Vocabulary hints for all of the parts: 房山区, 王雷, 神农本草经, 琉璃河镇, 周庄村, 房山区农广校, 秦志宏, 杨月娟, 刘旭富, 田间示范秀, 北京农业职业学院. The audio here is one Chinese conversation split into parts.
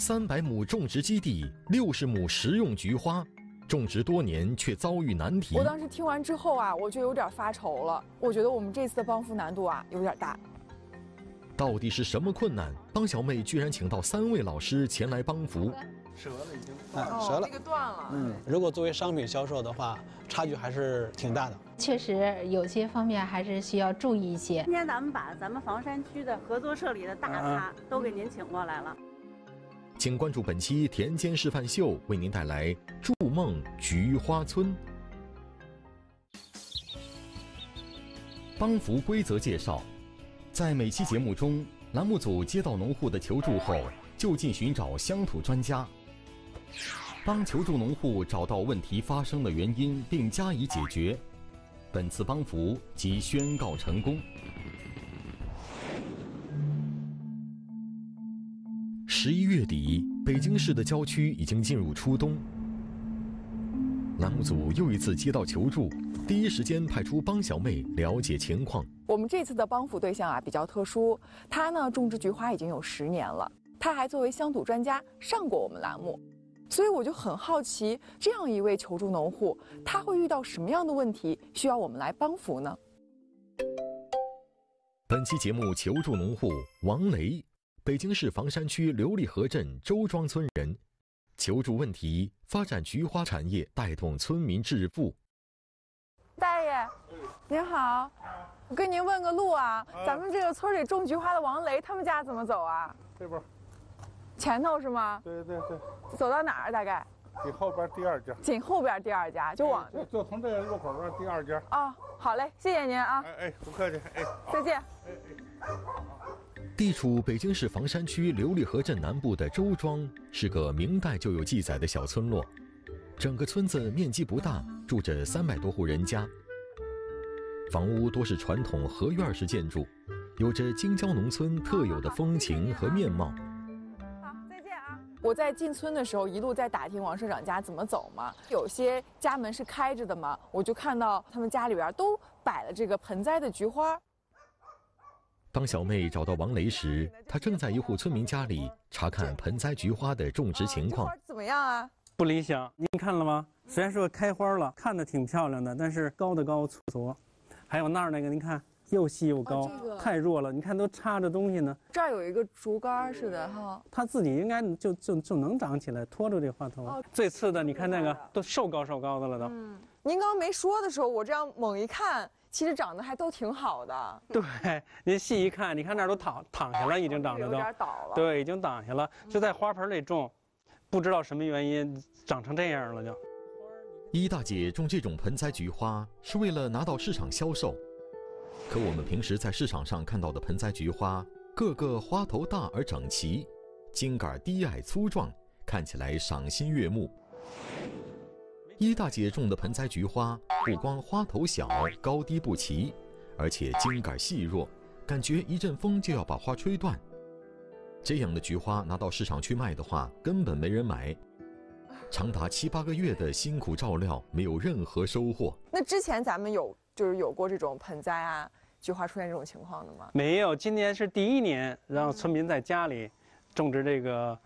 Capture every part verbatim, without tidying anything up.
三百亩种植基地，六十亩食用菊花，种植多年却遭遇难题。我当时听完之后啊，我就有点发愁了。我觉得我们这次的帮扶难度啊有点大。到底是什么困难？帮小妹居然请到三位老师前来帮扶。折了已经，啊，折了，这个断了。嗯，如果作为商品销售的话，差距还是挺大的。确实，有些方面还是需要注意一些。今天咱们把咱们房山区的合作社里的大咖都给您请过来了。嗯嗯 请关注本期田间示范秀，为您带来《筑梦菊花村》。帮扶规则介绍：在每期节目中，栏目组接到农户的求助后，就近寻找乡土专家，帮求助农户找到问题发生的原因并加以解决。本次帮扶即宣告成功。 十一月底，北京市的郊区已经进入初冬。栏目组又一次接到求助，第一时间派出帮小妹了解情况。我们这次的帮扶对象啊比较特殊，她呢种植菊花已经有十年了，她还作为乡土专家上过我们栏目，所以我就很好奇，这样一位求助农户，他会遇到什么样的问题需要我们来帮扶呢？本期节目求助农户王雷。 北京市房山区琉璃河镇周庄村人，求助问题：发展菊花产业，带动村民致富。大爷，您好，我跟您问个路啊，咱们这个村里种菊花的王雷他们家怎么走啊？这边，前头是吗？对对对。走到哪儿？大概？紧后边第二家。紧后边第二家，就往就就从这个路口这第二家。哦，好嘞，谢谢您啊。哎哎，不客气，哎，再见。哎哎。 地处北京市房山区琉璃河镇南部的周庄，是个明代就有记载的小村落。整个村子面积不大，住着三百多户人家。房屋多是传统合院式建筑，有着京郊农村特有的风情和面貌。好，再见啊！我在进村的时候，一路在打听王社长家怎么走嘛。有些家门是开着的嘛，我就看到他们家里边都摆了这个盆栽的菊花。 当小妹找到王雷时，她正在一户村民家里查看盆栽菊花的种植情况。怎么样啊？不理想，您看了吗？虽然说开花了，看着挺漂亮的，但是高的高，粗矬。还有那儿那个，您看又细又高，哦这个、太弱了。你看都插着东西呢。这儿有一个竹竿似的哈，它自己应该就就就能长起来，拖住这花头。哦、最次的，你看那个都瘦高瘦高的了都。嗯，您刚没说的时候，我这样猛一看。 其实长得还都挺好的。对，您细一看，你看那儿都躺躺下了，已经长得都有点倒了。对，已经躺下了，就在花盆里种，不知道什么原因长成这样了就。一大姐种这种盆栽菊花是为了拿到市场销售，可我们平时在市场上看到的盆栽菊花，个个花头大而整齐，茎杆低矮粗壮，看起来赏心悦目。 一大姐种的盆栽菊花，不光花头小、高低不齐，而且茎杆细弱，感觉一阵风就要把花吹断。这样的菊花拿到市场去卖的话，根本没人买。长达七八个月的辛苦照料，没有任何收获。那之前咱们有就是有过这种盆栽啊、菊花出现这种情况的吗？没有，今年是第一年让村民在家里种植这个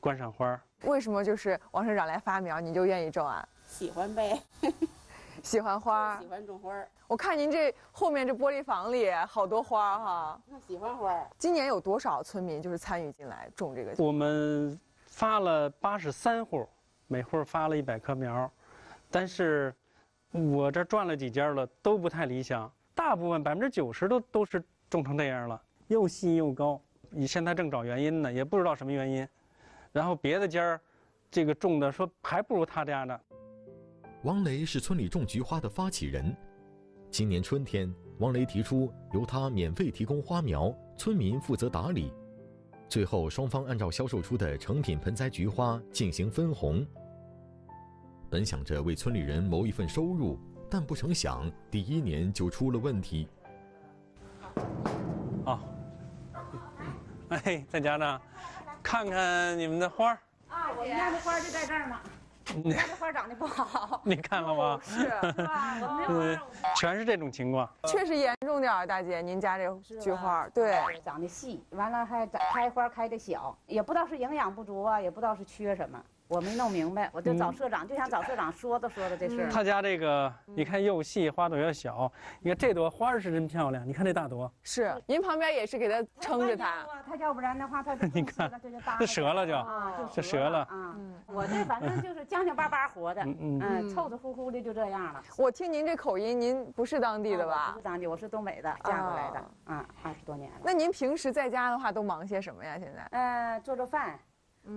观赏花。为什么就是王社长来发苗，你就愿意种啊？ 喜欢呗，喜欢花，喜欢种花。我看您这后面这玻璃房里好多花哈。那喜欢花。今年有多少村民就是参与进来种这个？我们发了八十三户，每户发了一百棵苗，但是我这转了几家了，都不太理想。大部分百分之九十都都是种成这样了，又细又高。你现在正找原因呢，也不知道什么原因。然后别的家这个种的说还不如他家呢。 王雷是村里种菊花的发起人。今年春天，王雷提出由他免费提供花苗，村民负责打理。最后，双方按照销售出的成品盆栽菊花进行分红。本想着为村里人谋一份收入，但不成想第一年就出了问题。啊、哦，哎，在家呢，看看你们的花。啊，我们家的花就在这儿呢。我家这花长得不好。你看了吗？是啊，我没有花。全是这种情况，确实严重点儿，大姐，您家这菊花对长得细，完了还开花开的小，也不知道是营养不足啊，也不知道是缺什么。 我没弄明白，我就找社长，嗯、就想找社长说的说的这事儿。他家这个，你看又细，花朵又小。你看这朵花是真漂亮，你看这大朵。是，您旁边也是给他撑着它。他要不然的话，他你看这折了就，啊、就折了啊。嗯、我这反正就是将将巴巴活的，嗯，嗯嗯凑凑乎乎的就这样了。我听您这口音，您不是当地的吧？啊、不是当地，我是东北的，嫁过来的，啊、嗯，二十多年了。那您平时在家的话都忙些什么呀？现在？呃，做做饭。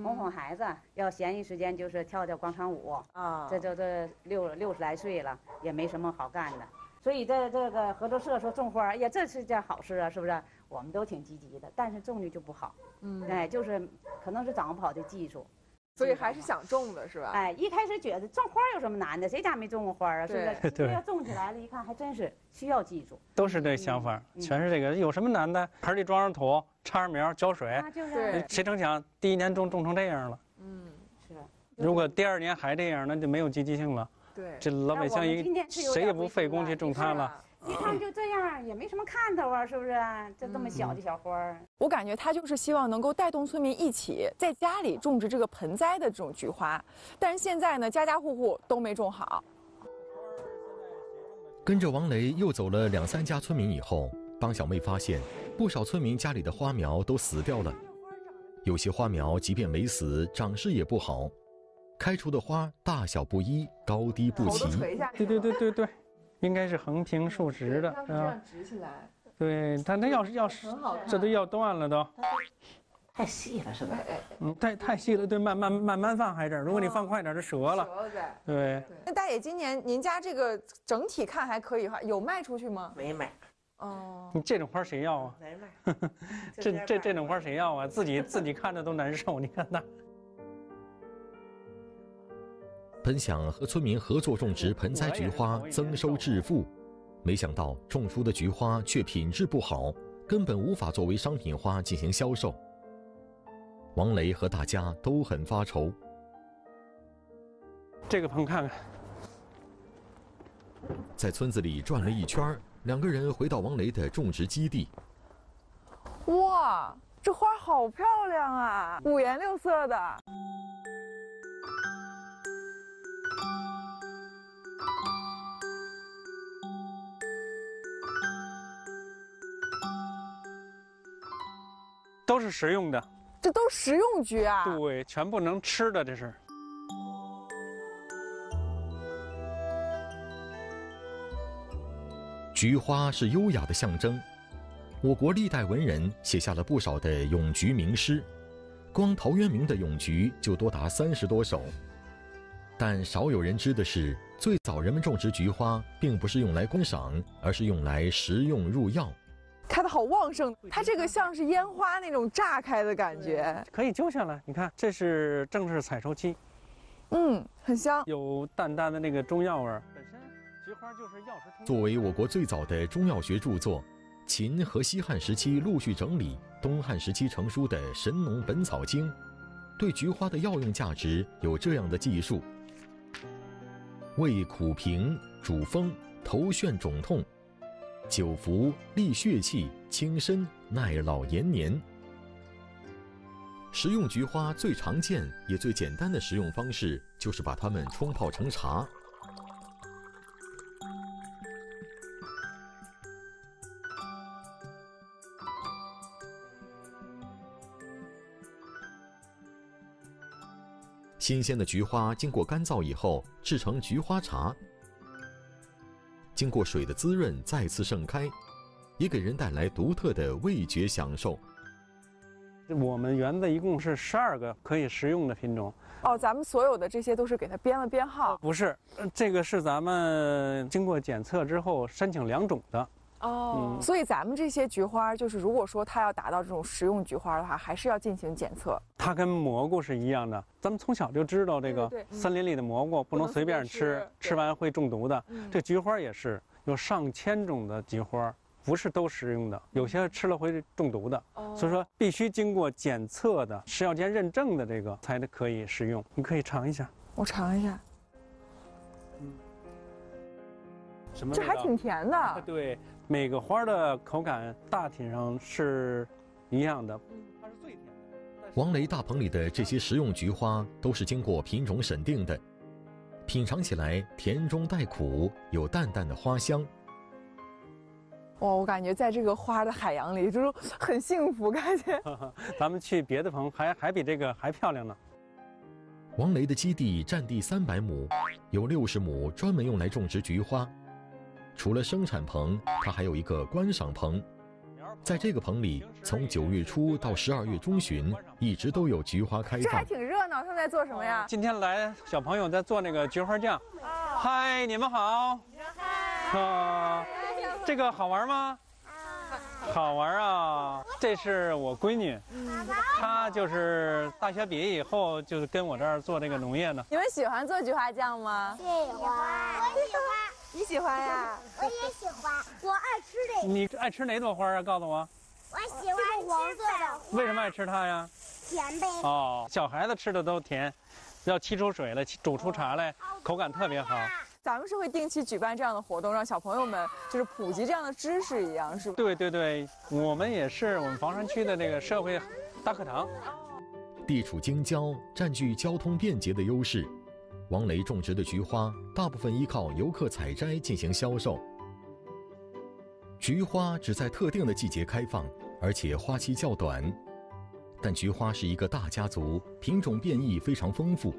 哄哄孩子，要闲余时间就是跳跳广场舞啊。这这这六六十来岁了，也没什么好干的。所以这这个合作社说种花，哎呀，这是件好事啊，是不是？我们都挺积极的，但是种的就不好。嗯，哎，就是可能是掌握不好的技术，所以还是想种的是吧？哎，一开始觉得种花有什么难的？谁家没种过花啊？是不是？对，要种起来了，一看还真是需要技术。都是这想法，嗯、全是这个，有什么难的？盆里装上土。 插上苗，浇水，啊就是、谁成想第一年种种成这样了。嗯，是。如果第二年还这样，那就没有积极性了。对，这老百姓一谁也不费工去种它了。 一看就这样，也没什么看头啊，是不是？就这么小的小花儿，我感觉他就是希望能够带动村民一起在家里种植这个盆栽的这种菊花，但是现在呢，家家户户都没种好。跟着王雷又走了两三家村民以后，帮小妹发现。 不少村民家里的花苗都死掉了，有些花苗即便没死，长势也不好，开出的花大小不一，高低不齐。对对对对对，应该是横平竖直的。这样直起来。对，它那要是要是，这都要断了都。太细了是吧？嗯，太太细了，对，慢慢慢慢放还是？如果你放快点，就折了。折了对。对。那大姐，今年您家这个整体看还可以哈，有卖出去吗？没卖。 哦，你这种花谁要啊？难卖，这这这种花谁要啊？自己自己看着都难受，你看那。本想和村民合作种植盆栽菊花，增收致富，没想到种出的菊花却品质不好，根本无法作为商品花进行销售。王雷和大家都很发愁。这个棚看看，在村子里转了一圈。 两个人回到王雷的种植基地。哇，这花好漂亮啊，五颜六色的。都是食用的。这都是食用菊啊。对，全部能吃的，这是。 菊花是优雅的象征，我国历代文人写下了不少的咏菊名诗，光陶渊明的咏菊就多达三十多首。但少有人知的是，最早人们种植菊花，并不是用来观赏，而是用来食用入药。开得好旺盛，它这个像是烟花那种炸开的感觉，可以揪下来。你看，这是正是采收期，嗯，很香，有淡淡的那个中药味儿。 作为我国最早的中药学著作，秦和西汉时期陆续整理，东汉时期成书的《神农本草经》，对菊花的药用价值有这样的记述：味苦平，主风，头眩肿痛，久服利血气，清身，耐老延年。食用菊花最常见也最简单的食用方式，就是把它们冲泡成茶。 新鲜的菊花经过干燥以后，制成菊花茶，经过水的滋润再次盛开，也给人带来独特的味觉享受。我们园子一共是十二个可以食用的品种。哦，咱们所有的这些都是给它编了编号？不是，这个是咱们经过检测之后申请良种的。 哦， oh, 嗯、所以咱们这些菊花，就是如果说它要达到这种食用菊花的话，还是要进行检测。它跟蘑菇是一样的，咱们从小就知道这个森林里的蘑菇不能随便吃，嗯、吃完会中毒的。这菊花也是有上千种的菊花，不是都食用的，有些吃了会中毒的。Oh. 所以说必须经过检测的、食药监认证的这个才可以食用。你可以尝一下。我尝一下。嗯，什么？这还挺甜的。对，每个花的口感大体上是一样的。嗯，它是最甜的。王雷大棚里的这些食用菊花都是经过品种审定的，品尝起来甜中带苦，有淡淡的花香。 哇，我感觉在这个花的海洋里，就是很幸福，感觉。咱们去别的棚，还还比这个还漂亮呢。王雷的基地占地三百亩，有六十亩专门用来种植菊花。除了生产棚，它还有一个观赏棚。在这个棚里，从九月初到十二月中旬，一直都有菊花开放。这还挺热闹，他在做什么呀？今天来小朋友在做那个菊花酱。嗨，你们好。嗨。 这个好玩吗？好玩啊！这是我闺女，她就是大学毕业以后，就是跟我这儿做这个农业呢。你们喜欢做菊花酱吗？喜欢，我喜欢。你喜欢呀？我也喜欢，我爱吃这。你爱吃哪朵花啊？告诉我。我喜欢黄色的。为什么爱吃它呀？甜呗。哦，小孩子吃的都甜，要沏出水来，煮出茶来，口感特别好。 咱们是会定期举办这样的活动，让小朋友们就是普及这样的知识一样，是吧？对对对，我们也是我们房山区的这个社会大课堂。地处京郊，占据交通便捷的优势，王雷种植的菊花大部分依靠游客采摘进行销售。菊花只在特定的季节开放，而且花期较短。但菊花是一个大家族，品种变异非常丰富。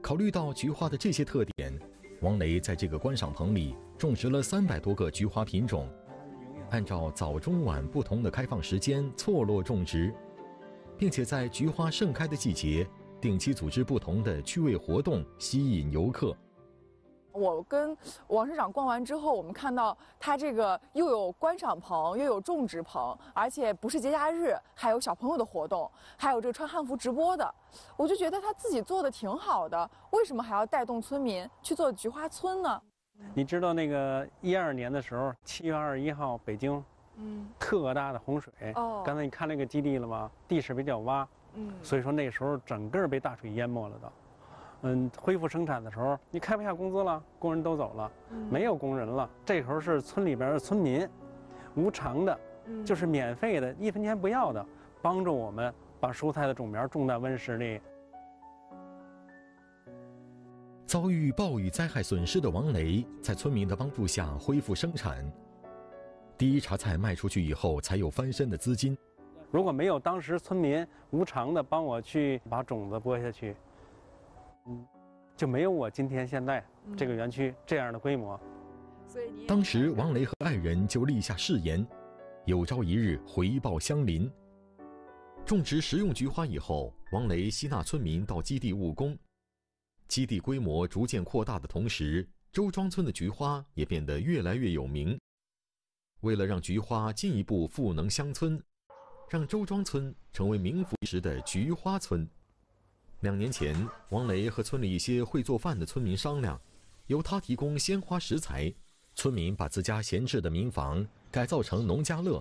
考虑到菊花的这些特点。 王雷在这个观赏棚里种植了三百多个菊花品种，按照早、中、晚不同的开放时间错落种植，并且在菊花盛开的季节定期组织不同的趣味活动，吸引游客。我跟王市长逛完之后，我们看到他这个又有观赏棚，又有种植棚，而且不是节假日，还有小朋友的活动，还有这个穿汉服直播的。 我就觉得他自己做的挺好的，为什么还要带动村民去做菊花村呢？你知道那个一二年的时候，七月二十一号北京，嗯，特大的洪水。哦，刚才你看那个基地了吗？地势比较洼，嗯，所以说那时候整个被大水淹没了的。嗯，恢复生产的时候，你开不下工资了，工人都走了，嗯、没有工人了。这时候是村里边的村民，无偿的，嗯、就是免费的，一分钱不要的，帮助我们。 把蔬菜的种苗种在温室里。遭遇暴雨灾害损失的王雷，在村民的帮助下恢复生产。第一茬菜卖出去以后，才有翻身的资金。如果没有当时村民无偿的帮我去把种子播下去，嗯，就没有我今天现在这个园区这样的规模。嗯、当时王雷和爱人就立下誓言，有朝一日回报乡邻。 种植食用菊花以后，王雷吸纳村民到基地务工。基地规模逐渐扩大的同时，周庄村的菊花也变得越来越有名。为了让菊花进一步赋能乡村，让周庄村成为名副其实的菊花村，两年前，王雷和村里一些会做饭的村民商量，由他提供鲜花食材，村民把自家闲置的民房改造成农家乐。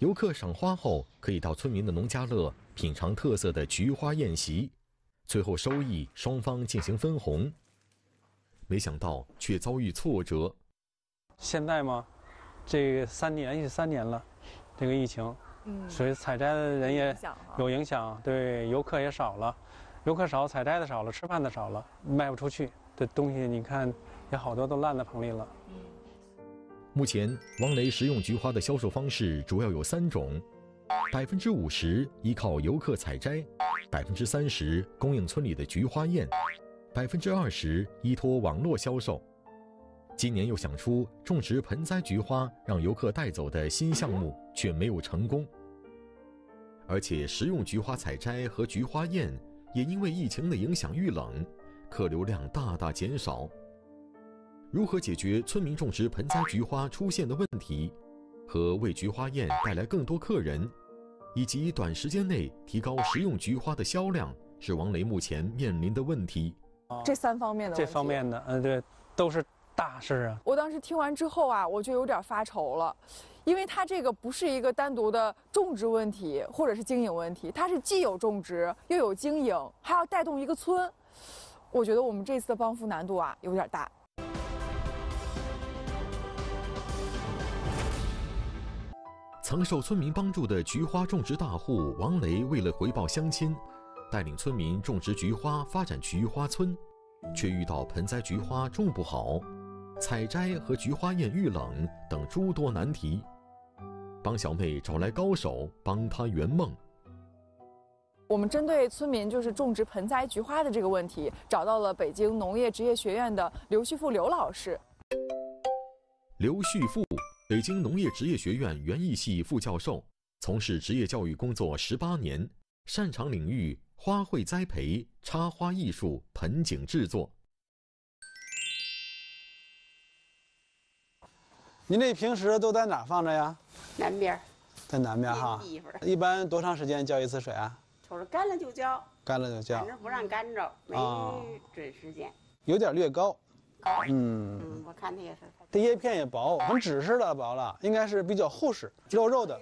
游客赏花后，可以到村民的农家乐品尝特色的菊花宴席，最后收益双方进行分红。没想到却遭遇挫折。现在嘛，这三年是三年了，这个疫情，嗯，所以采摘的人也有影响，对，游客也少了，游客少，采摘的少了，吃饭的少了，卖不出去的东西，你看也好多都烂在棚里了。 目前，王雷食用菊花的销售方式主要有三种：百分之五十依靠游客采摘，百分之三十供应村里的菊花宴，百分之二十依托网络销售。今年又想出种植盆栽菊花让游客带走的新项目，却没有成功。而且，食用菊花采摘和菊花宴也因为疫情的影响遇冷，客流量大大减少。 如何解决村民种植盆栽菊花出现的问题，和为菊花宴带来更多客人，以及短时间内提高食用菊花的销量，是王雷目前面临的问题。这三方面的，这方面的，嗯，对，都是大事啊。我当时听完之后啊，我就有点发愁了，因为它这个不是一个单独的种植问题或者是经营问题，它是既有种植又有经营，还要带动一个村。我觉得我们这次的帮扶难度啊有点大。曾受村民帮助的菊花种植大户王雷，为了回报乡亲，带领村民种植菊花，发展菊花村，却遇到盆栽菊花种不好、采摘和菊花叶遇冷等诸多难题。 帮小妹找来高手帮她圆梦。我们针对村民就是种植盆栽菊花的这个问题，找到了北京农业职业学院的刘旭富刘老师。刘旭富，北京农业职业学院园艺系副教授，从事职业教育工作十八年，擅长领域花卉栽培、插花艺术、盆景制作。 您这平时都在哪放着呀？南边，在南边哈。一般多长时间浇一次水啊？就是干了就浇，干了就浇，反正不让干着，没准时间。有点略高，高。嗯，嗯，我看它也是。这叶片也薄，很纸似的薄了，应该是比较厚实、肉肉的。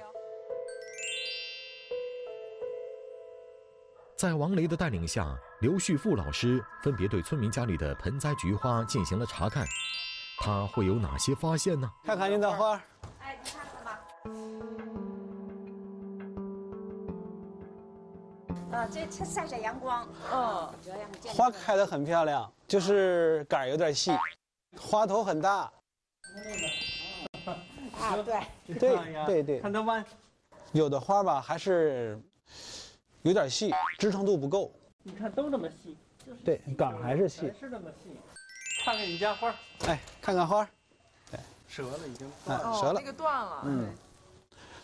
在王雷的带领下，刘旭富老师分别对村民家里的盆栽菊花进行了查看。 他会有哪些发现呢？看看您的花，哎，你看看吧。啊，这它晒晒阳光，嗯，花开得很漂亮，就是杆有点细，花头很大。啊，对，对对对，看它弯。有的花吧还是有点细，支撑度不够。你看都这么细，对，杆还是细，是这么细。 看看你家花，哎，看看花，对，折了已经，哎，折了，这个断了，嗯，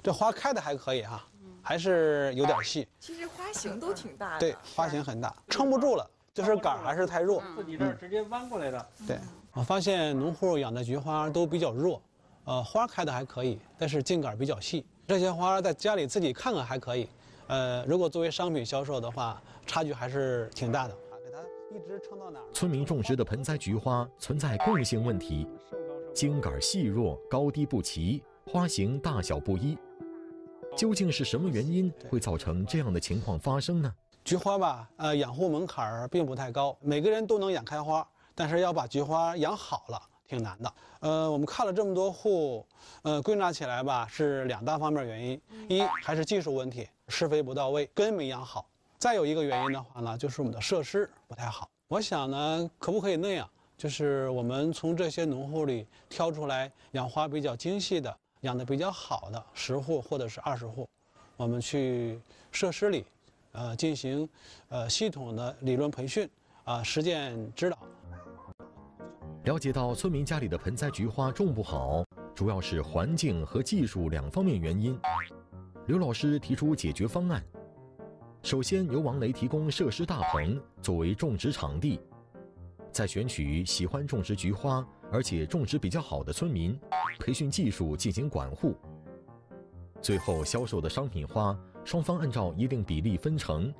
这花开的还可以哈，还是有点细。其实花型都挺大的，对，花型很大，撑不住了，就是杆还是太弱。自己这儿直接弯过来的。对，我发现农户养的菊花都比较弱，呃，花开的还可以，但是茎杆比较细。这些花在家里自己看看还可以，呃，如果作为商品销售的话，差距还是挺大的。 一直撑到哪儿？村民种植的盆栽菊花存在共性问题：茎杆细弱、高低不齐、花型大小不一。究竟是什么原因会造成这样的情况发生呢？菊花吧，呃，养护门槛并不太高，每个人都能养开花，但是要把菊花养好了挺难的。呃，我们看了这么多户，呃，归纳起来吧，是两大方面原因：一还是技术问题，施肥不到位，根没养好。 再有一个原因的话呢，就是我们的设施不太好。我想呢，可不可以那样，就是我们从这些农户里挑出来养花比较精细的、养得比较好的十户或者是二十户，我们去设施里，呃，进行呃系统的理论培训啊、呃、实践指导。了解到村民家里的盆栽菊花种不好，主要是环境和技术两方面原因。刘老师提出解决方案。 首先，由王雷提供设施大棚作为种植场地，再选取喜欢种植菊花而且种植比较好的村民，培训技术进行管护。最后，销售的商品花双方按照一定比例分成。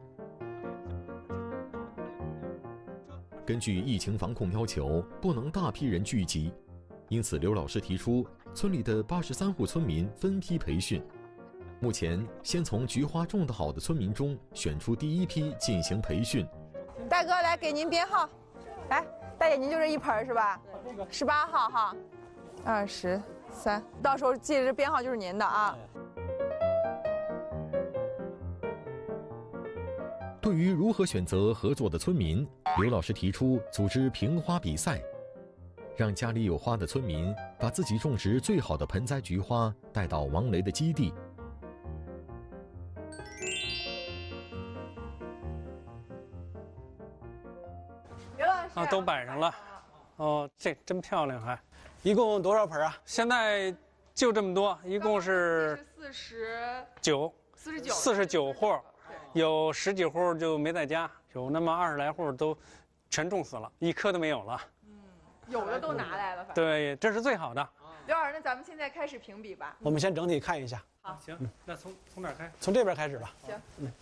根据疫情防控要求，不能大批人聚集，因此刘老师提出，村里的八十三户村民分批培训。 目前，先从菊花种得好的村民中选出第一批进行培训。大哥，来给您编号，来，大姐您就这一盆是吧？十八号哈，二十三，到时候记着这编号就是您的啊。对于如何选择合作的村民，刘老师提出组织评花比赛，让家里有花的村民把自己种植最好的盆栽菊花带到王雷的基地。 啊，都摆上了，哦，这真漂亮还、啊。一共多少盆啊？现在就这么多，一共是四十九，四十九，四十九户，有十几户就没在家，有那么二十来户都全种死了，一棵都没有了。嗯，有的都拿来了，反正对，这是最好的。刘老师，那咱们现在开始评比吧。我们先整体看一下。好，行，嗯、那从从哪儿开？从这边开始吧。行，嗯，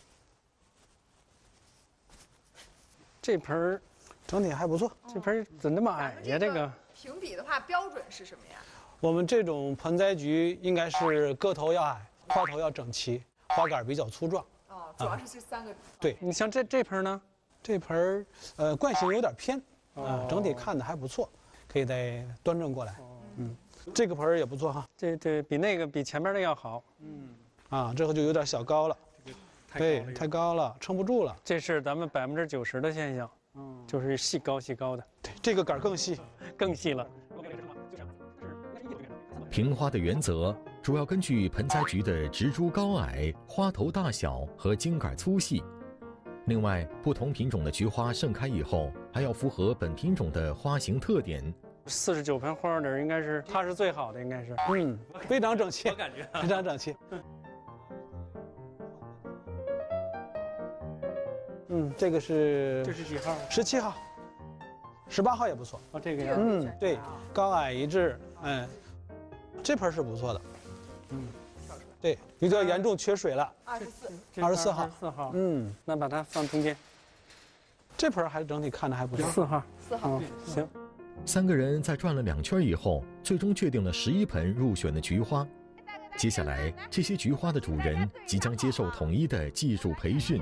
这盆 整体还不错，这盆怎么那么矮呀？这个评比的话，标准是什么呀？我们这种盆栽菊应该是个头要矮，花头要整齐，花杆比较粗壮。哦，主要是这三个。对你像这这盆呢，这盆呃惯性有点偏啊，整体看的还不错，可以再端正过来。嗯，这个盆也不错哈，这这比那个比前面的要好。嗯，啊，这个就有点小高了，对，太高了，撑不住了。这是咱们百分之九十的现象，嗯，就是细高细高的。对，这个杆更细，更细了。评花的原则主要根据盆栽菊的植株高矮、花头大小和茎杆粗细。 另外，不同品种的菊花盛开以后，还要符合本品种的花型特点。四十九盆花里，应该是它是最好的，应该是。嗯，非常整齐，我感觉非常整齐。嗯，这个是这是几号？十七号，十八号也不错。哦，这个样。嗯，对，高矮一致。嗯，这盆是不错的。嗯。 对，比较严重缺水了。二十四，二十四号，二十四号。嗯，那把它放中间。这盆还整体看着还不错。四号，四号，行。三个人在转了两圈以后，最终确定了十一盆入选的菊花。接下来，这些菊花的主人即将接受统一的技术培训。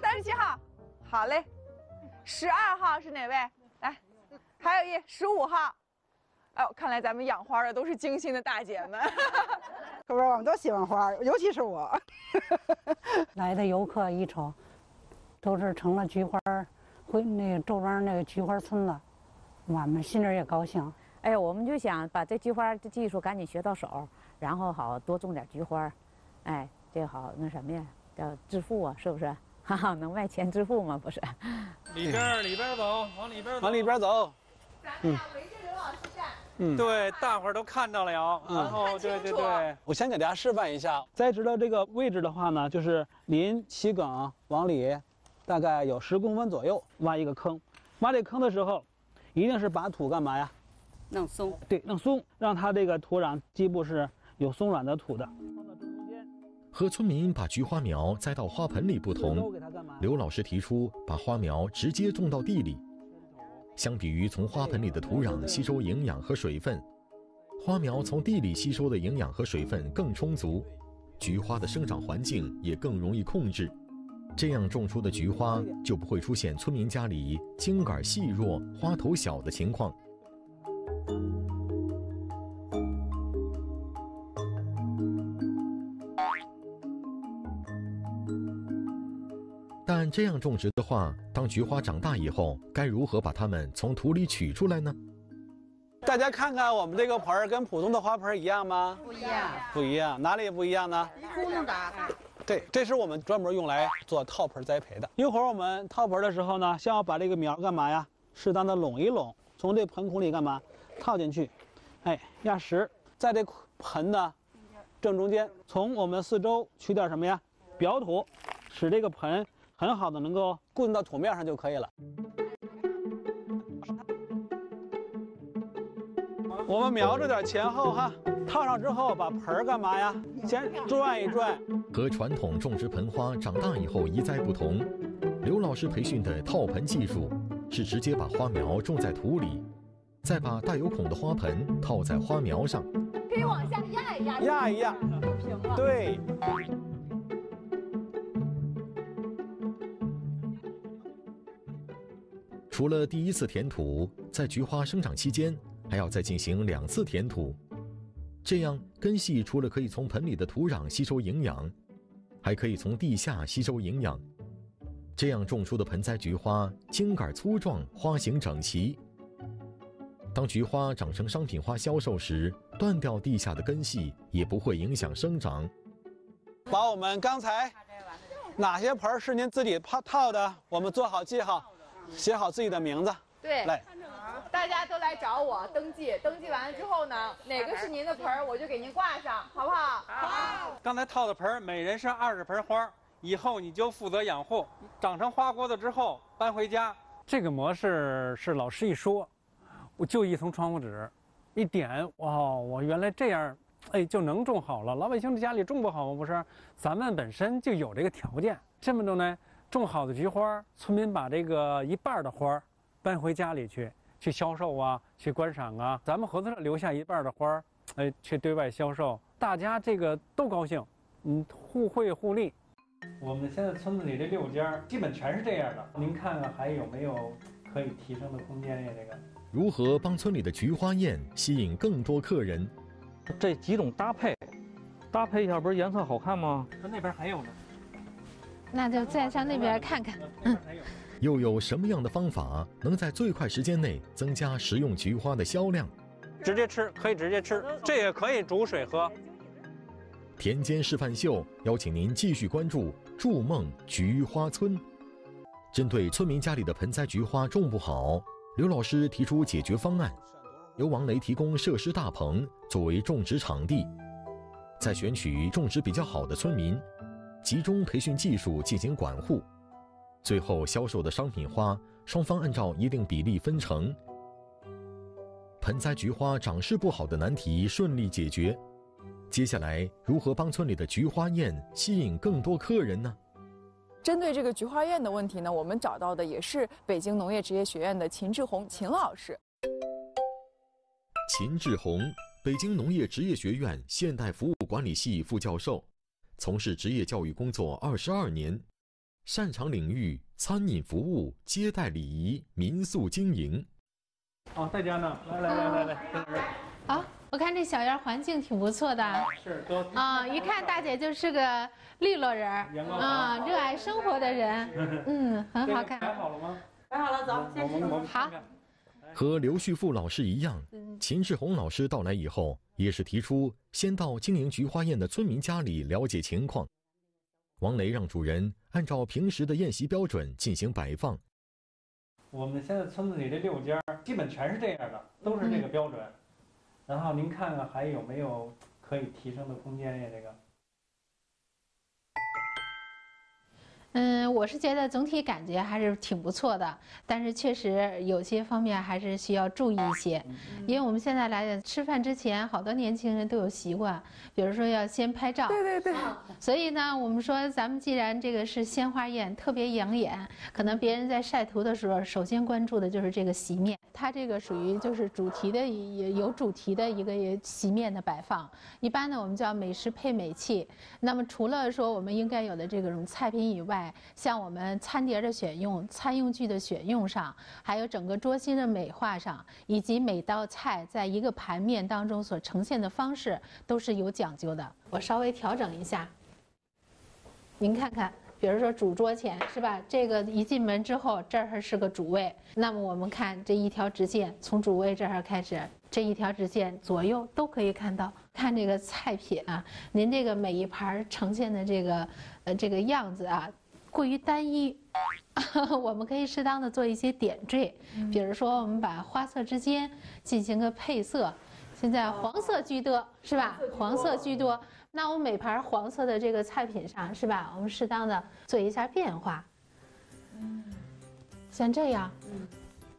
三十七号，好嘞。十二号是哪位？ 还有一十五号，哎、哦，看来咱们养花的都是精心的大姐们，可不是？我们都喜欢花，尤其是我。来的游客一瞅，都是成了菊花，回那个周庄那个菊花村了，我们心里也高兴。哎呀，我们就想把这菊花的技术赶紧学到手，然后好多种点菊花，哎，这好那什么呀，叫致富啊，是不是？哈哈，能卖钱致富吗？不是。里边里边走，往里边走，往里边走。 咱们要围着刘老师站。嗯，对，大伙儿都看到了呀。嗯，然后对对对，我先给大家示范一下栽植的这个位置的话呢，就是临畦梗往里，大概有十公分左右挖一个坑。挖这坑的时候，一定是把土干嘛呀？弄松。对，弄松，让它这个土壤基部是有松软的土的。和村民把菊花苗栽到花盆里不同，刘老师提出把花苗直接种到地里。 相比于从花盆里的土壤吸收营养和水分，花苗从地里吸收的营养和水分更充足，菊花的生长环境也更容易控制。这样种出的菊花就不会出现村民家里茎杆细弱、花头小的情况。但这样种植的话， 当菊花长大以后，该如何把它们从土里取出来呢？大家看看我们这个盆儿跟普通的花盆一样吗？不一样，不一样，哪里不一样呢？窟窿大。对，这是我们专门用来做套盆栽培的。一会儿我们套盆的时候呢，先要把这个苗干嘛呀？适当的拢一拢，从这盆孔里干嘛套进去？哎，压实，在这盆的正中间，从我们四周取点什么呀？表土，使这个盆 很好的能够固定到土面上就可以了。我们瞄着点前后哈，套上之后把盆儿干嘛呀？先转一转。和传统种植盆花长大以后移栽不同，刘老师培训的套盆技术是直接把花苗种在土里，再把带有孔的花盆套在花苗上。可以往下压一压，压一压，平了。对。 除了第一次填土，在菊花生长期间，还要再进行两次填土。这样，根系除了可以从盆里的土壤吸收营养，还可以从地下吸收营养。这样种出的盆栽菊花，茎杆粗壮，花型整齐。当菊花长成商品花销售时，断掉地下的根系也不会影响生长。把我们刚才哪些盆是您自己泡套的，我们做好记号。 写好自己的名字，对，来，大家都来找我登记。登记完了之后呢，哪个是您的盆儿，我就给您挂上，好不好？好。刚才套的盆儿，每人是二十盆花，以后你就负责养护，长成花锅子之后搬回家。这个模式是老师一说，我就一层窗户纸，一点，哇，我原来这样，哎，就能种好了。老百姓家里种不好吗？不是，咱们本身就有这个条件。这么着呢。 种好的菊花，村民把这个一半的花搬回家里去，去销售啊，去观赏啊。咱们合作社留下一半的花，哎，去对外销售，大家这个都高兴，嗯，互惠互利。我们现在村子里这六家基本全是这样的，您看看还有没有可以提升的空间呀？这个如何帮村里的菊花宴吸引更多客人？这几种搭配，搭配一下不是颜色好看吗？那边还有呢，那就再上那边看看。嗯，又有什么样的方法能在最快时间内增加食用菊花的销量？直接吃可以直接吃，这也可以煮水喝。 田间示范秀邀请您继续关注筑梦菊花村。针对村民家里的盆栽菊花种不好，刘老师提出解决方案，由王雷提供设施大棚作为种植场地，再选取种植比较好的村民，集中培训技术进行管护，最后销售的商品花双方按照一定比例分成。盆栽菊花长势不好的难题顺利解决。 接下来如何帮村里的菊花宴吸引更多客人呢？针对这个菊花宴的问题呢，我们找到的也是北京农业职业学院的秦志宏秦老师。秦志宏，北京农业职业学院现代服务管理系副教授，从事职业教育工作二十二年，擅长领域餐饮服务、接待礼仪、民宿经营。哦，在家呢，来来来来来，啊。来啊 我看这小院环境挺不错的，是都啊，一看大姐就是个利落人啊，热爱生活的人，嗯，很好看。摆好了吗？摆好了，走，先吃。好。和刘旭富老师一样，秦志宏老师到来以后，也是提出先到经营菊花宴的村民家里了解情况。王雷让主人按照平时的宴席标准进行摆放。我们现在村子里这六家基本全是这样的，都是这个标准。 然后您看看还有没有可以提升的空间呀？这个，嗯，我是觉得总体感觉还是挺不错的，但是确实有些方面还是需要注意一些，因为我们现在来吃饭之前，好多年轻人都有习惯，比如说要先拍照。对对对。所以呢，我们说咱们既然这个是鲜花宴，特别养眼，可能别人在晒图的时候，首先关注的就是这个席面。 它这个属于就是主题的也有主题的一个席面的摆放，一般呢我们叫美食配美器。那么除了说我们应该有的这种菜品以外，像我们餐碟的选用、餐用具的选用上，还有整个桌心的美化上，以及每道菜在一个盘面当中所呈现的方式，都是有讲究的。我稍微调整一下，您看看。 比如说主桌前是吧？这个一进门之后，这儿是个主位。那么我们看这一条直线，从主位这儿开始，这一条直线左右都可以看到。看这个菜品啊，您这个每一盘呈现的这个呃这个样子啊，过于单一。我们可以适当的做一些点缀，比如说我们把花色之间进行个配色。现在黄色居多是吧？黄色居多。 那我每盘黄色的这个菜品上是吧？我们适当的做一下变化，嗯，像这样。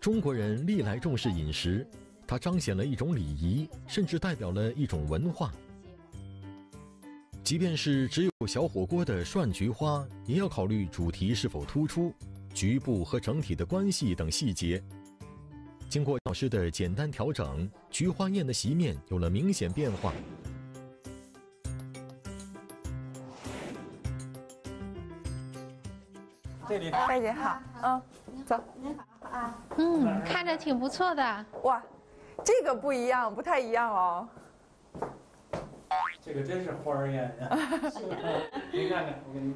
中国人历来重视饮食，它彰显了一种礼仪，甚至代表了一种文化。即便是只有小火锅的涮菊花，也要考虑主题是否突出、局部和整体的关系等细节。经过老师的简单调整，菊花宴的席面有了明显变化。 这里，大姐好，嗯，走，您好啊，嗯，看着挺不错的，哇，这个不一样，不太一样哦。这个真是花儿宴呀，您看看，我给您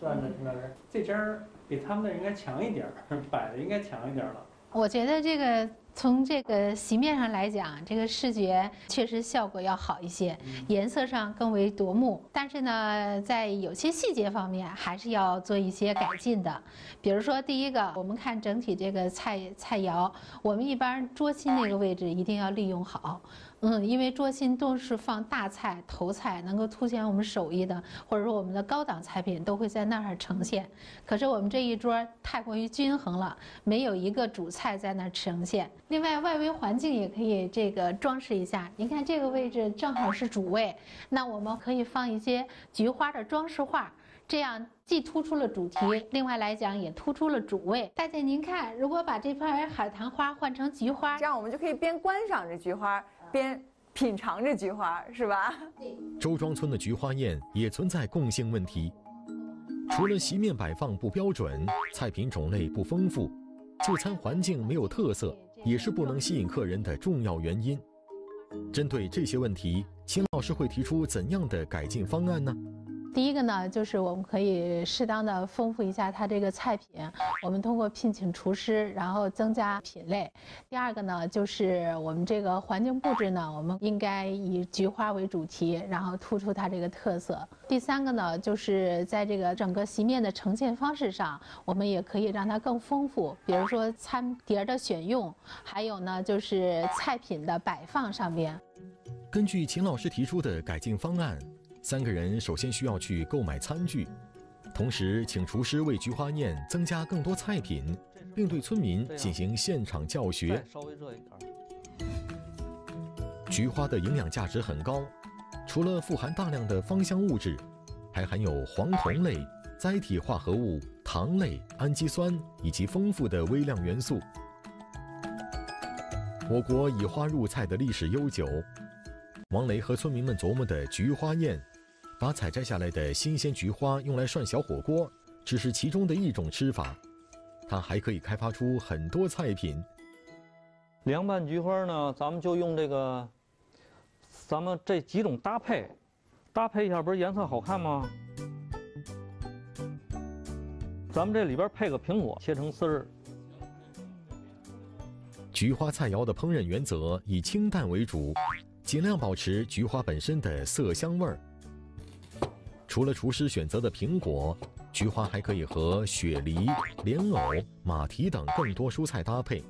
转转出来，这家儿比他们那应该强一点，摆的应该强一点了。我觉得这个。 从这个席面上来讲，这个视觉确实效果要好一些，颜色上更为夺目。但是呢，在有些细节方面还是要做一些改进的。比如说，第一个，我们看整体这个菜菜肴，我们一般桌心那个位置一定要利用好。 嗯，因为桌心都是放大菜、头菜，能够凸显我们手艺的，或者说我们的高档菜品都会在那儿呈现。可是我们这一桌太过于均衡了，没有一个主菜在那儿呈现。另外，外围环境也可以这个装饰一下。您看这个位置正好是主位，那我们可以放一些菊花的装饰画。 这样既突出了主题，另外来讲也突出了主位。大姐，您看，如果把这盆海棠花换成菊花，这样我们就可以边观赏着菊花，边品尝着菊花，是吧？周庄村的菊花宴也存在共性问题，除了席面摆放不标准、菜品种类不丰富、就餐环境没有特色，也是不能吸引客人的重要原因。针对这些问题，秦老师会提出怎样的改进方案呢？ 第一个呢，就是我们可以适当的丰富一下它这个菜品，我们通过聘请厨师，然后增加品类。第二个呢，就是我们这个环境布置呢，我们应该以菊花为主题，然后突出它这个特色。第三个呢，就是在这个整个席面的呈现方式上，我们也可以让它更丰富，比如说餐碟的选用，还有呢就是菜品的摆放上面。根据秦老师提出的改进方案。 三个人首先需要去购买餐具，同时请厨师为菊花宴增加更多菜品，并对村民进行现场教学。菊花的营养价值很高，除了富含大量的芳香物质，还含有黄酮类、甾体化合物、糖类、氨基酸以及丰富的微量元素。我国以花入菜的历史悠久。 王雷和村民们琢磨的菊花宴，把采摘下来的新鲜菊花用来涮小火锅，只是其中的一种吃法。它还可以开发出很多菜品。凉拌菊花呢，咱们就用这个，咱们这几种搭配，搭配一下不是颜色好看吗？咱们这里边配个苹果，切成丝儿。菊花菜肴的烹饪原则以清淡为主。 尽量保持菊花本身的色香味儿。除了厨师选择的苹果，菊花还可以和雪梨、莲藕、马蹄等更多蔬菜搭配，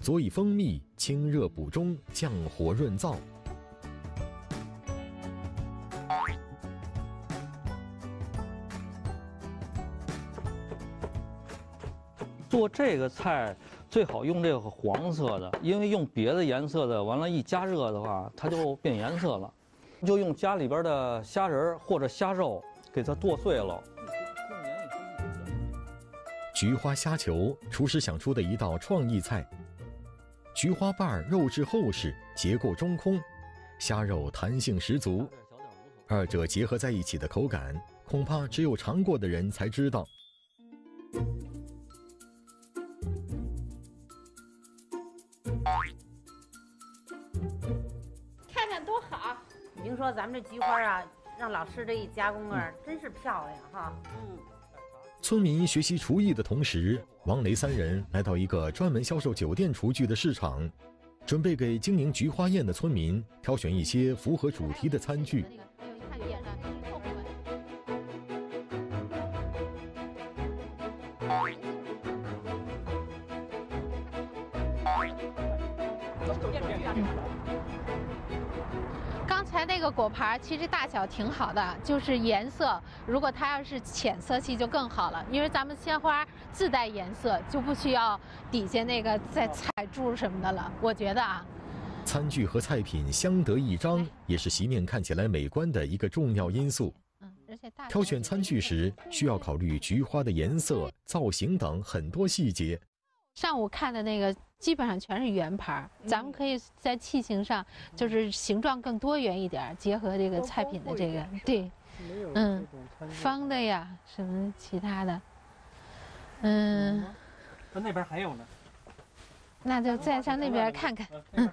佐以蜂蜜，清热补中，降火润燥。做这个菜。 最好用这个黄色的，因为用别的颜色的，完了，一加热的话，它就变颜色了。就用家里边的虾仁或者虾肉给它剁碎了。菊花虾球，厨师想出的一道创意菜。菊花瓣肉质厚实，结构中空，虾肉弹性十足，二者结合在一起的口感，恐怕只有尝过的人才知道。 看看多好！您说咱们这菊花啊，让老师这一加工啊，嗯、真是漂亮哈。嗯。村民学习厨艺的同时，王雷三人来到一个专门销售酒店厨具的市场，准备给经营菊花宴的村民挑选一些符合主题的餐具。嗯 刚才那个果盘其实大小挺好的，就是颜色，如果它要是浅色系就更好了，因为咱们鲜花自带颜色，就不需要底下那个再彩珠什么的了。我觉得啊，餐具和菜品相得益彰，也是席面看起来美观的一个重要因素。嗯，而且挑选餐具时需要考虑菊花的颜色、造型等很多细节。 上午看的那个基本上全是圆盘，咱们可以在器型上就是形状更多元一点，结合这个菜品的这个对，嗯，方的呀，什么其他的，嗯，那那边还有呢，那就再上那边看看。嗯，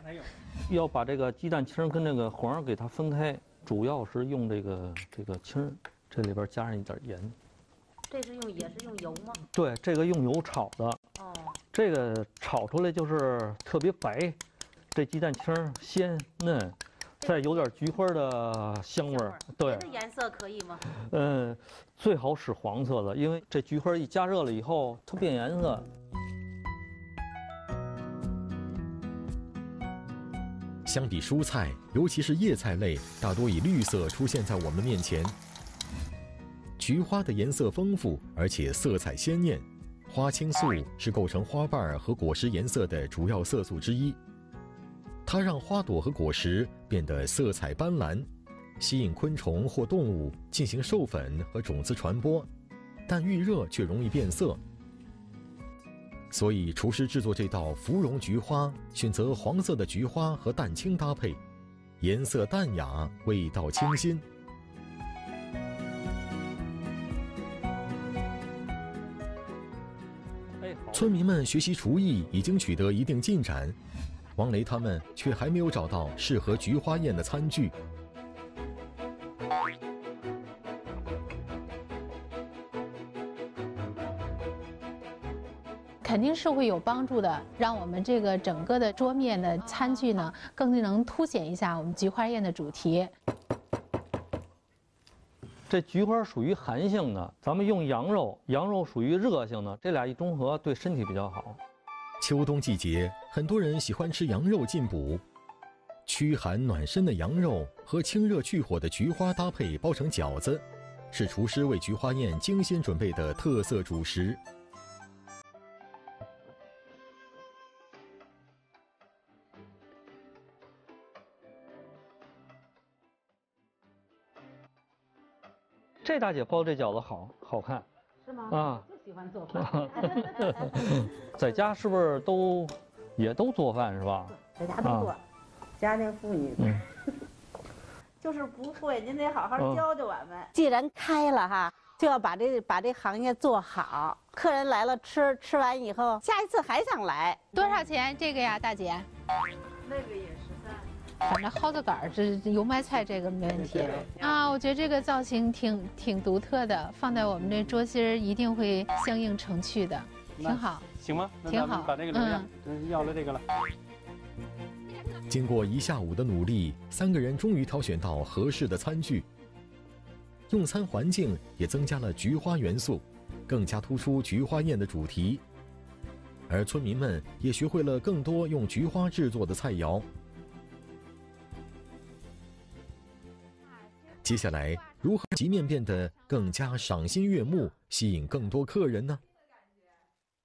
要把这个鸡蛋清跟这个黄给它分开，主要是用这个这个清，这里边加上一点盐。这是用也是用油吗？对，这个用油炒的。哦。 这个炒出来就是特别白，这鸡蛋清鲜嫩，再有点菊花的香味儿。对，别的颜色可以吗？嗯，最好使黄色的，因为这菊花一加热了以后，它变颜色。相比蔬菜，尤其是叶菜类，大多以绿色出现在我们面前。菊花的颜色丰富，而且色彩鲜艳。 花青素是构成花瓣和果实颜色的主要色素之一，它让花朵和果实变得色彩斑斓，吸引昆虫或动物进行授粉和种子传播，但遇热却容易变色。所以厨师制作这道芙蓉菊花，选择黄色的菊花和蛋清搭配，颜色淡雅，味道清新。村民们学习厨艺已经取得一定进展，王雷他们却还没有找到适合菊花宴的餐具。 肯定是会有帮助的，让我们这个整个的桌面的餐具呢，更能凸显一下我们菊花宴的主题。这菊花属于寒性的，咱们用羊肉，羊肉属于热性的，这俩一中和对身体比较好。秋冬季节，很多人喜欢吃羊肉进补，驱寒暖身的羊肉和清热去火的菊花搭配包成饺子，是厨师为菊花宴精心准备的特色主食。 这大姐包这饺子好好看，是吗？啊，就喜欢做饭。在家是不是都也都做饭是吧？在家都做，啊、家庭妇女。嗯、就是不会，您得好好教教我们。嗯、既然开了哈，就要把这把这行业做好。客人来了吃，吃完以后下一次还想来。多少钱？这个呀，大姐。那个也是。 反正蒿子杆儿这油麦菜这个没问题啊，我觉得这个造型挺挺独特的，放在我们这桌心儿一定会相映成趣的，挺好。行吗？挺好。把这个留下，嗯，要了这个了。经过一下午的努力，三个人终于挑选到合适的餐具。用餐环境也增加了菊花元素，更加突出菊花宴的主题。而村民们也学会了更多用菊花制作的菜肴。 接下来如何让面变得更加赏心悦目，吸引更多客人呢？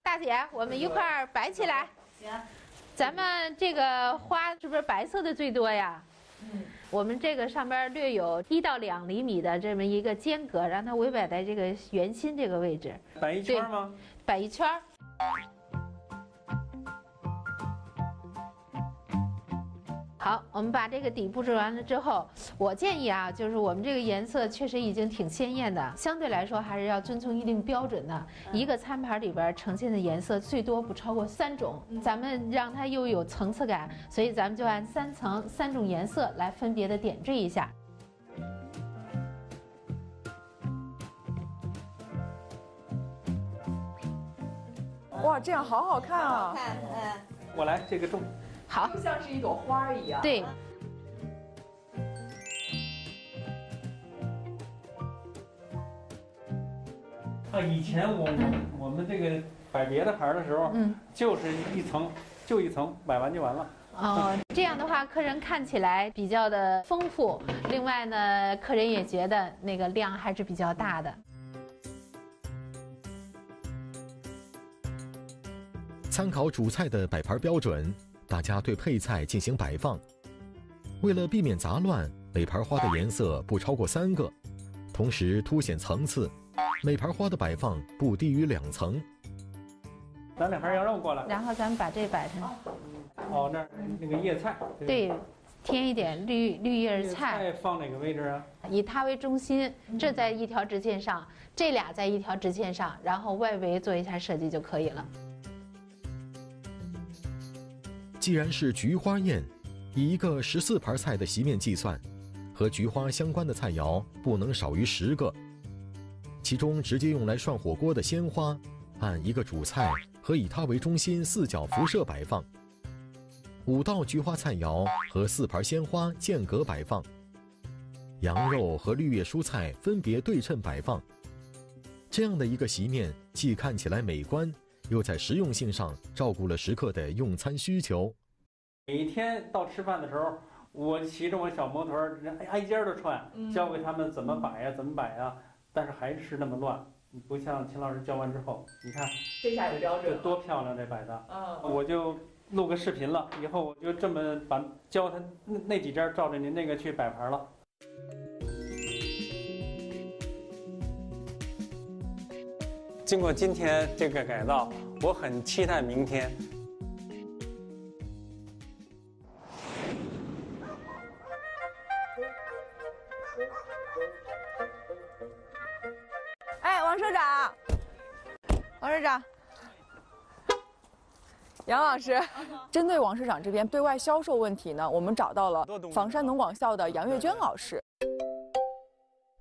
大姐，我们一块儿摆起来。行，咱们这个花是不是白色的最多呀？嗯，我们这个上边略有一到两厘米的这么一个间隔，让它围摆在这个圆心这个位置。摆一圈吗？摆一圈。 好，我们把这个底布置完了之后，我建议啊，就是我们这个颜色确实已经挺鲜艳的，相对来说还是要遵从一定标准的。一个餐盘里边呈现的颜色最多不超过三种，咱们让它又有层次感，所以咱们就按三层三种颜色来分别的点缀一下。 哇，这样好好看啊！看，嗯，我来这个重，好，就像是一朵花一样。对。啊，以前我我们这个摆别的盘的时候，嗯，就是一层就一层，摆完就完了。 哦，这样的话，客人看起来比较的丰富。另外呢，客人也觉得那个量还是比较大的。 参考主菜的摆盘标准，大家对配菜进行摆放。为了避免杂乱，每盘花的颜色不超过三个，同时凸显层次。每盘花的摆放不低于两层。拿两盘羊肉过来，然后咱们把这摆上。哦，那那个叶菜。对，添一点绿绿叶菜。叶菜放哪个位置啊？以它为中心，这在一条直线上，这俩在一条直线上，然后外围做一下设计就可以了。 既然是菊花宴，以一个十四盘菜的席面计算，和菊花相关的菜肴不能少于十个。其中直接用来涮火锅的鲜花，按一个主菜和以它为中心四角辐射摆放；五道菊花菜肴和四盘鲜花间隔摆放；羊肉和绿叶蔬菜分别对称摆放。这样的一个席面，既看起来美观。 又在实用性上照顾了食客的用餐需求。每天到吃饭的时候，我骑着我小摩托，挨家的串，教给他们怎么摆呀、啊，怎么摆呀、啊。但是还是那么乱，不像秦老师教完之后，你看这下有标准，多漂亮这摆的。嗯，我就录个视频了，以后我就这么把教他那那几家照着您那个去摆盘了。 经过今天这个改造，我很期待明天。哎，王社长，王社长，杨老师，针对王社长这边对外销售问题呢，我们找到了房山农广校的杨月娟老师。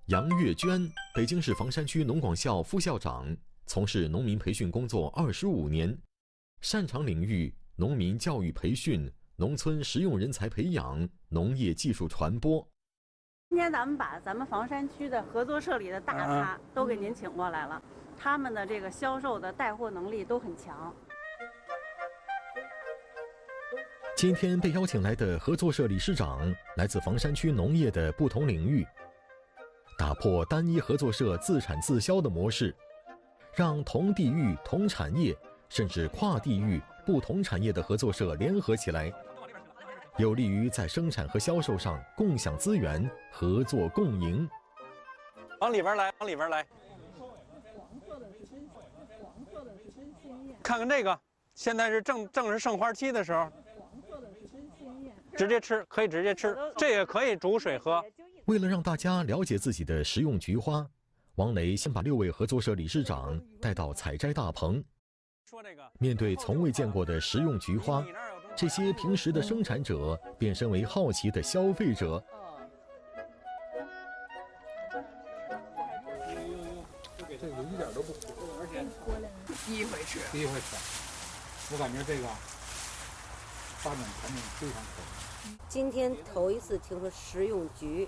杨月娟，北京市房山区农广校副校长，从事农民培训工作二十五年，擅长领域农民教育培训、农村实用人才培养、农业技术传播。今天咱们把咱们房山区的合作社里的大咖都给您请过来了，他们的这个销售的带货能力都很强。今天被邀请来的合作社理事长来自房山区农业的不同领域。 打破单一合作社自产自销的模式，让同地域、同产业，甚至跨地域、不同产业的合作社联合起来，有利于在生产和销售上共享资源、合作共赢。往里边来，往里边来。看看这个，现在是正正是盛花期的时候，直接吃可以直接吃，这也可以煮水喝。 为了让大家了解自己的食用菊花，王雷先把六位合作社理事长带到采摘大棚。面对从未见过的食用菊花，这些平时的生产者变身为好奇的消费者。这个一点都不苦，而且第一回吃，第一回吃，我感觉这个发展产品非常好。今天头一次听说食用菊。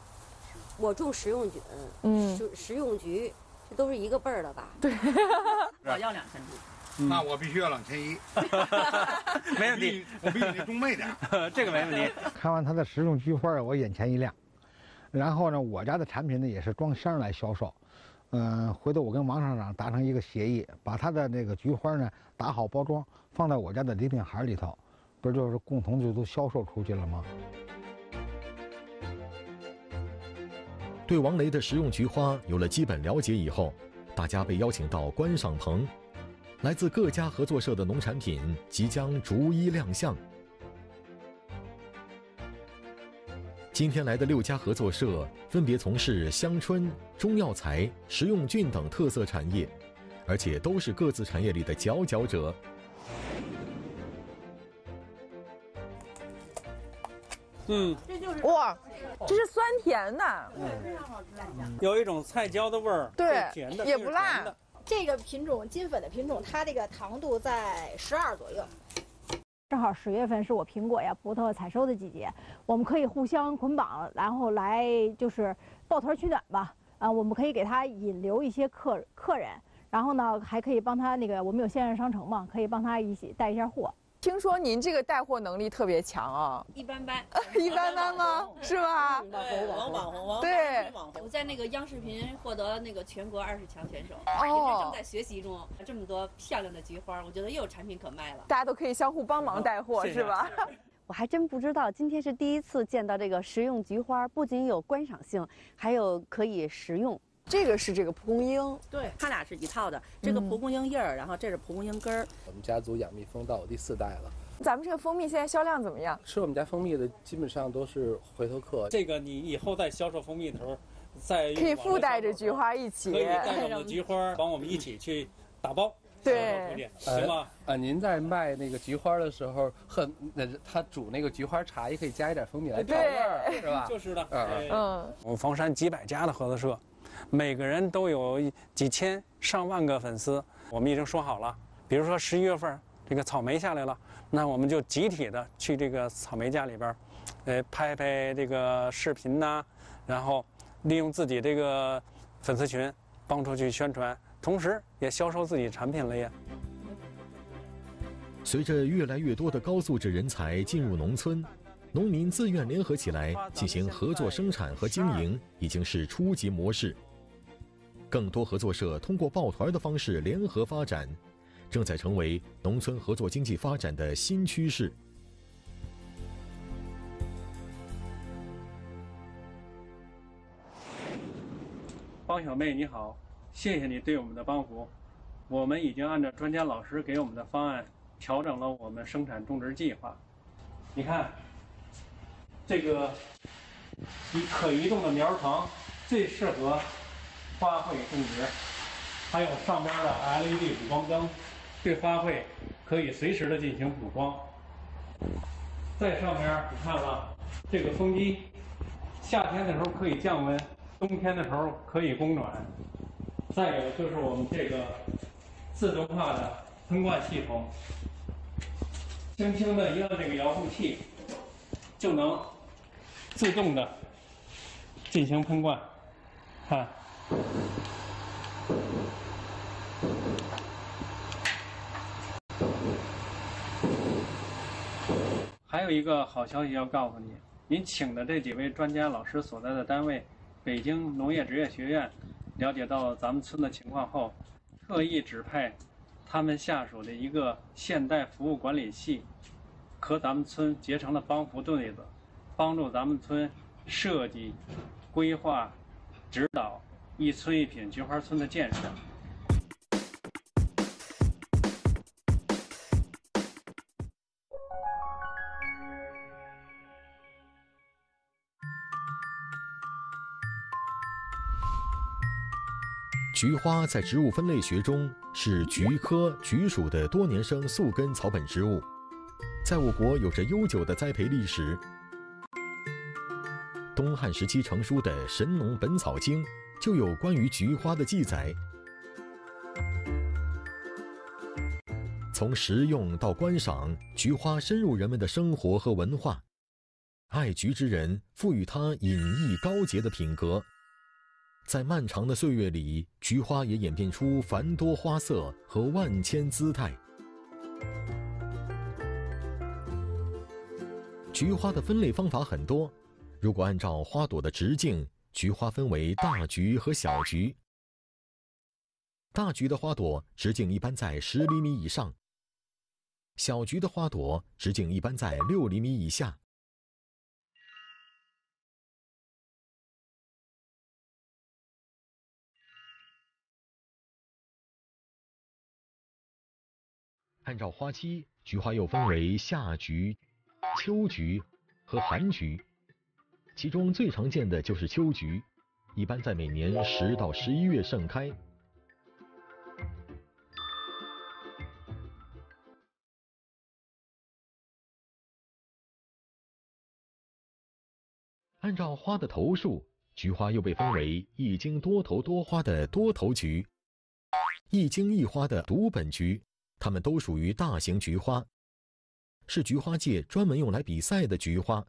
我种食用菌，嗯，食食用菊，这都是一个辈儿的吧？对，我要两千株，那我必须要两千一，没问题，我比你中辈点，这个没问题。看完他的食用菊花，我眼前一亮，然后呢，我家的产品呢也是装箱来销售，嗯、呃，回头我跟王厂长达成一个协议，把他的那个菊花呢打好包装，放在我家的礼品函里头，不就是共同就都销售出去了吗？ 对王雷的食用菊花有了基本了解以后，大家被邀请到观赏棚，来自各家合作社的农产品即将逐一亮相。今天来的六家合作社分别从事香椿、中药材、食用菌等特色产业，而且都是各自产业里的佼佼者。 嗯，这就是哇，这是酸甜的，非常好吃，有一种菜椒的味儿，对，甜的也不辣。这个品种金粉的品种，它这个糖度在十二左右。正好十月份是我苹果呀、葡萄采收的季节，我们可以互相捆绑，然后来就是抱团取暖吧。啊，我们可以给他引流一些客客人，然后呢，还可以帮他那个，我们有线上商城嘛，可以帮他一起带一下货。 听说您这个带货能力特别强啊！一般般，一般般吗？是吧？对，网网红，对，我在那个央视频获得那个全国二十强选手，也是正在学习中。这么多漂亮的菊花，我觉得又有产品可卖了。大家都可以相互帮忙带货，是吧？我还真不知道，今天是第一次见到这个食用菊花，不仅有观赏性，还有可以食用。 这个是这个蒲公英，对，它俩是一套的。这个蒲公英叶儿，然后这是蒲公英根儿。我们家族养蜜蜂到我第四代了。咱们这个蜂蜜现在销量怎么样？吃我们家蜂蜜的基本上都是回头客。这个你以后在销售蜂蜜的时候，再可以附带着菊花一起，可以带我们的菊花帮我们一起去打包。 对，行吧。啊，您在卖那个菊花的时候，和那他煮那个菊花茶也可以加一点蜂蜜来调味儿，是吧？就是的。嗯，我们房山几百家的合作社，每个人都有几千上万个粉丝。我们已经说好了，比如说十一月份这个草莓下来了，那我们就集体的去这个草莓家里边，呃，拍拍这个视频呐、啊，然后利用自己这个粉丝群帮出去宣传。 同时，也销售自己产品了呀。随着越来越多的高素质人才进入农村，农民自愿联合起来进行合作生产和经营，已经是初级模式。更多合作社通过抱团的方式联合发展，正在成为农村合作经济发展的新趋势。 方小妹，你好。 谢谢你对我们的帮扶，我们已经按照专家老师给我们的方案调整了我们生产种植计划。你看，这个以可移动的苗床最适合花卉种植，还有上边的 L E D 补光灯，对花卉可以随时的进行补光。在上边你看啊，这个风机，夏天的时候可以降温，冬天的时候可以供暖。 再有就是我们这个自动化的喷灌系统，轻轻的一按这个遥控器，就能自动的进行喷灌，看，还有一个好消息要告诉你，您请的这几位专家老师所在的单位，北京农业职业学院。 了解到咱们村的情况后，特意指派他们下属的一个现代服务管理系，和咱们村结成了帮扶对子，帮助咱们村设计、规划、指导一村一品菊花村的建设。菊花在植物分类学中是菊科菊属的多年生宿根草本植物，在我国有着悠久的栽培历史。东汉时期成书的《神农本草经》就有关于菊花的记载，从食用到观赏，菊花深入人们的生活和文化。爱菊之人赋予它隐逸高洁的品格。 在漫长的岁月里，菊花也演变出繁多花色和万千姿态。菊花的分类方法很多，如果按照花朵的直径，菊花分为大菊和小菊。大菊的花朵直径一般在十厘米以上，小菊的花朵直径一般在六厘米以下。 按照花期，菊花又分为夏菊、秋菊和寒菊，其中最常见的就是秋菊，一般在每年十到十一月盛开。按照花的头数，菊花又被分为一茎多头多花的多头菊，一茎一花的独本菊。 它们都属于大型菊花，是菊花界专门用来比赛的菊花。